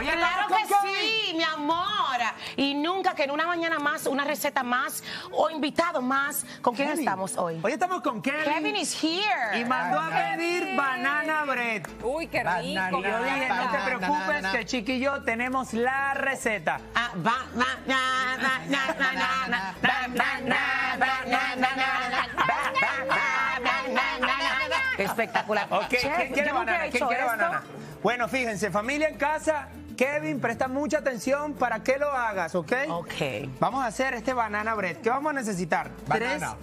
Oye, claro que sí, mi amor. Y nunca que en una mañana más, una receta más o invitado más. ¿Con quién estamos hoy? Hoy estamos con Kevin. Kevin is here. Y mandó a pedir banana bread. Uy, qué rico. Yo dije, no te preocupes, que chiquillo, tenemos la receta. Espectacular. ¿Quién quiere banana? ¿Quién quiere banana? Bueno, fíjense, familia en casa, Kevin, presta mucha atención para que lo hagas, ¿ok? Ok. Vamos a hacer este banana bread. ¿Qué vamos a necesitar? Banana.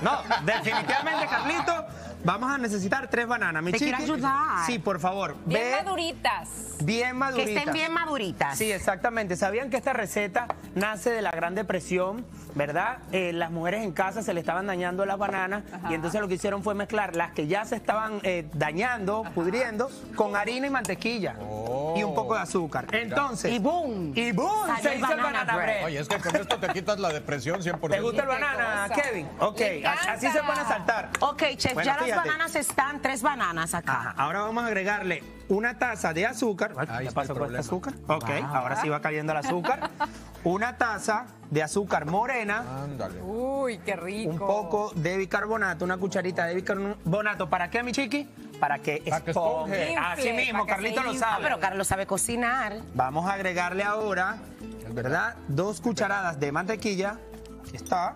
No, definitivamente, Carlito, vamos a necesitar 3 bananas, mi chiqui. Te quiero ayudar. Sí, por favor. Bien maduritas. Bien maduritas. Que estén bien maduritas. Sí, exactamente. ¿Sabían que esta receta nace de la Gran Depresión, verdad? Las mujeres en casa se le estaban dañando las bananas. Ajá. Y entonces lo que hicieron fue mezclar las que ya se estaban dañando, ajá, pudriendo, con harina y mantequilla. Oh. Y un poco de azúcar. Entonces. Y boom. Y boom. Se hizo el banana bread. Oye, es que con esto te quitas la depresión 100%. ¿Te gusta el banana, Kevin? Ok, así se van a saltar. Ok, chef, bueno, ya fíjate, las bananas están, 3 bananas acá. Ajá, ahora vamos a agregarle una taza de azúcar. Ay, ya pasó por este azúcar. Ok, ahora sí va cayendo el azúcar. Una taza de azúcar morena. Ándale. Uy, qué rico. Un poco de bicarbonato, una cucharita de bicarbonato. ¿Para qué, mi chiqui? Para que esponje. Así mismo, Carlito lo sabe. Pero Carlos sabe cocinar. Vamos a agregarle ahora, ¿verdad? 2 cucharadas de mantequilla. Aquí está.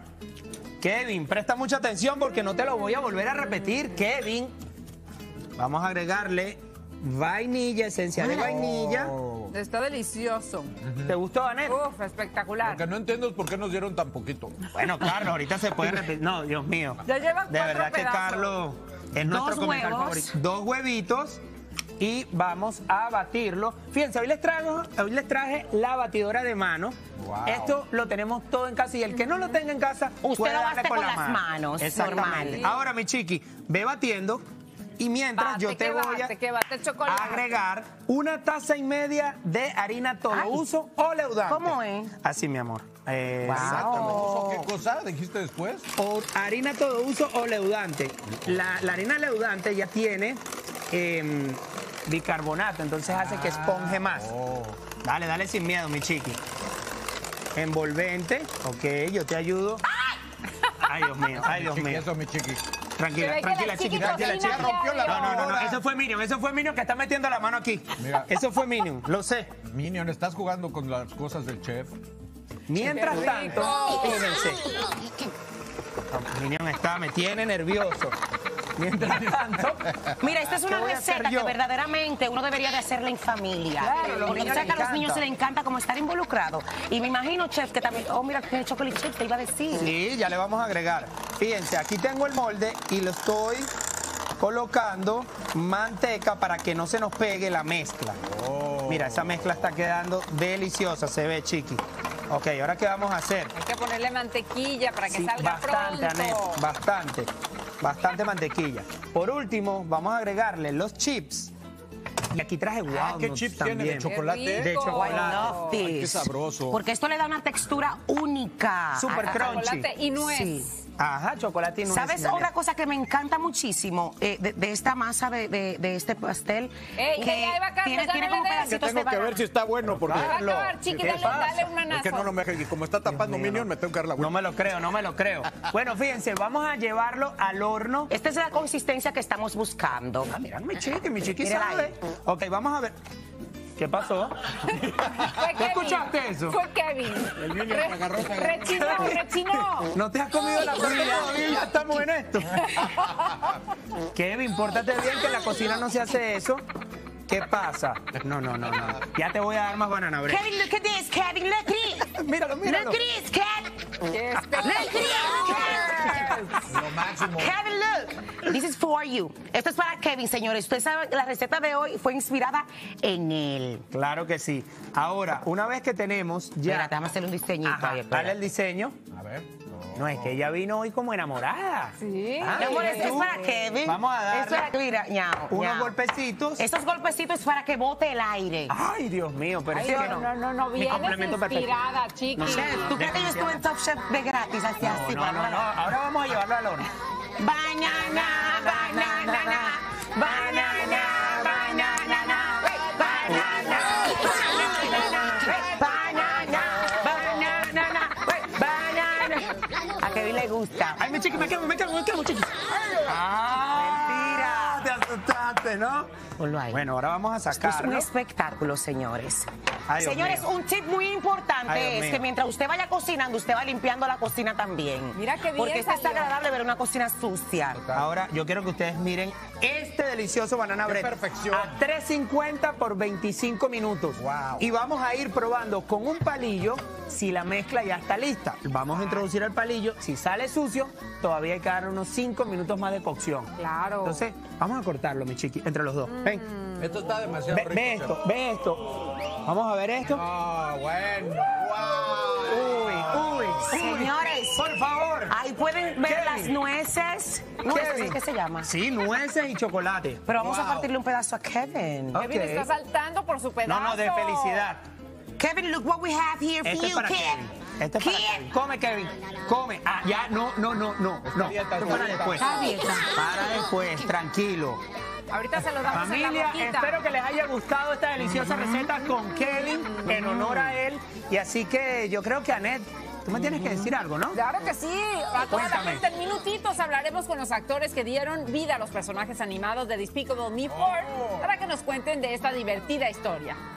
Kevin, presta mucha atención porque no te lo voy a volver a repetir, Kevin. Vamos a agregarle vainilla, esencia de vainilla. Está delicioso. ¿Te gustó, Vanessa? Uf, espectacular. Lo que no entiendo es por qué nos dieron tan poquito. Bueno, Carlos, ahorita se puede repetir. No, Dios mío. Ya llevas 4 pedazos. De verdad que Carlos es nuestro comentario favorito. 2 huevitos. Y vamos a batirlo. Fíjense, hoy les traje la batidora de mano. Wow. Esto lo tenemos todo en casa y el que no lo tenga en casa, usted puede lo bate darle con las manos. Exactamente. Normal. Ahora, mi chiqui, ve batiendo y mientras yo te voy a agregar una taza y media de harina todo uso o leudante. ¿Cómo es? Así, mi amor. Exactamente. ¿Qué cosa dijiste después? O harina todo uso o leudante. La harina leudante ya tiene bicarbonato, entonces hace que esponje más. Dale, dale sin miedo, mi chiqui. Envolvente. Ok, yo te ayudo. Ay, Dios mío, ay, Dios mío. Eso, mi chiqui. Tranquila, tranquila, chiqui, tranquila, chiqui. No, eso fue Minion que está metiendo la mano aquí. Mira. Eso fue Minion, lo sé. Minion, estás jugando con las cosas del chef. Mientras tanto, fíjense. Minion me tiene nervioso. Mientras tanto, mira, esta es una receta que verdaderamente uno debería de hacerla en familia. Claro, porque a los niños se les encanta como estar involucrados. Y me imagino, chef, que también... Oh, mira, qué chocolate chip te iba a decir. Sí, ya le vamos a agregar. Fíjense, aquí tengo el molde y lo estoy colocando manteca para que no se nos pegue la mezcla. Oh. Mira, esa mezcla está quedando deliciosa, se ve, chiqui. Ok, ¿ahora qué vamos a hacer? Hay que ponerle mantequilla para que salga bastante, pronto. Anés, bastante mantequilla. Por último, vamos a agregarle los chips. Y aquí traje walnuts. ¿Qué chips tiene? ¿De chocolate? De chocolate. Ay, qué sabroso. Porque esto le da una textura única. Súper crunchy. Chocolate y nuez. Sí. Ajá, chocolate y nuez. ¿Sabes otra cosa que me encanta muchísimo de esta masa, de este pastel? Ey, que ya iba a tiene, tiene como pedacitos de banana. Tengo que ver si está bueno porque... Va a acabar, chiquita, dale una nazo. Es que no lo me dejes. Como está tapando Minion, me tengo que dar la vuelta. No me lo creo, no me lo creo. Bueno, fíjense, vamos a llevarlo al horno. Esta es la consistencia que estamos buscando. Ah, mira, mi chiqui sabe. Ok, vamos a ver. ¿Qué pasó? ¿Tú escuchaste eso? Fue Kevin. El niño me agarró. Rechinó. No te has comido la comida. Ya estamos en esto. Kevin, pórtate bien que en la cocina no se hace eso. ¿Qué pasa? No. Ya te voy a dar más banana bread. Kevin, look at this, Kevin. Look at this. Míralo. Look at this, Kevin. Yes. Look at this. Lo máximo. Kevin, look. This is for you. Esto es para Kevin, señores. Ustedes saben que la receta de hoy fue inspirada en él. Claro que sí. Ahora, una vez que tenemos ya... Espérate, vamos a hacer un diseñito. Ajá, ahí, dale el diseño. A ver. No, es que ella vino hoy como enamorada. Sí. Ay, amor, esto es para Kevin. Vamos a darle. Esto es para... Mira, unos golpecitos. Esos golpecitos para que bote el aire. Ay, Dios mío, pero es que no. No, mi complemento perfecto. Chiqui. No, chef, ¿tú crees que yo estuve en Top Chef de gratis? No. Ahora vamos a llevarlo al horno. Banana. gusta. Ay, mi chiqui, me quemo, chiqui. Ah, mentira. Te asustaste, ¿no? Ponlo ahí. Bueno, ahora vamos a sacar. Esto es un espectáculo, señores. Ay, señores, un tip muy importante es que mientras usted vaya cocinando, usted va limpiando la cocina también. Mira qué bien. Porque es desagradable ver una cocina sucia. Ahora, yo quiero que ustedes miren este delicioso banana bread. Perfección. A $3.50 por 25 minutos. Wow. Y vamos a ir probando con un palillo si la mezcla ya está lista. Vamos a introducir el palillo. Si sale sucio, todavía hay que dar unos 5 minutos más de cocción. Claro. Entonces, vamos a cortarlo, mi chiqui, entre los dos. Ven. Esto está demasiado rico. Ve esto, ve esto. Vamos a ver esto. Ah, oh, bueno. Wow. Uy, uy, uy. Señores, por favor. Ahí pueden ver las nueces. ¿Nueces? ¿Qué se llama? Sí, nueces y chocolate. Pero vamos a partirle un pedazo a Kevin. Kevin está saltando por su pedazo. No, no, de felicidad. Kevin, look what we have here for you, Kevin. Este es para Kevin. Come, Kevin. Come. Ah, ya, no. Para después. Para después, tranquilo. Ahorita se los damos en la boquita. Familia, espero que les haya gustado esta deliciosa receta con Kevin, en honor a él. Y así que yo creo que, Annette, tú me tienes que decir algo, ¿no? Claro que sí. A toda la gente, en minutitos hablaremos con los actores que dieron vida a los personajes animados de Despicable Me 4 para que nos cuenten de esta divertida historia.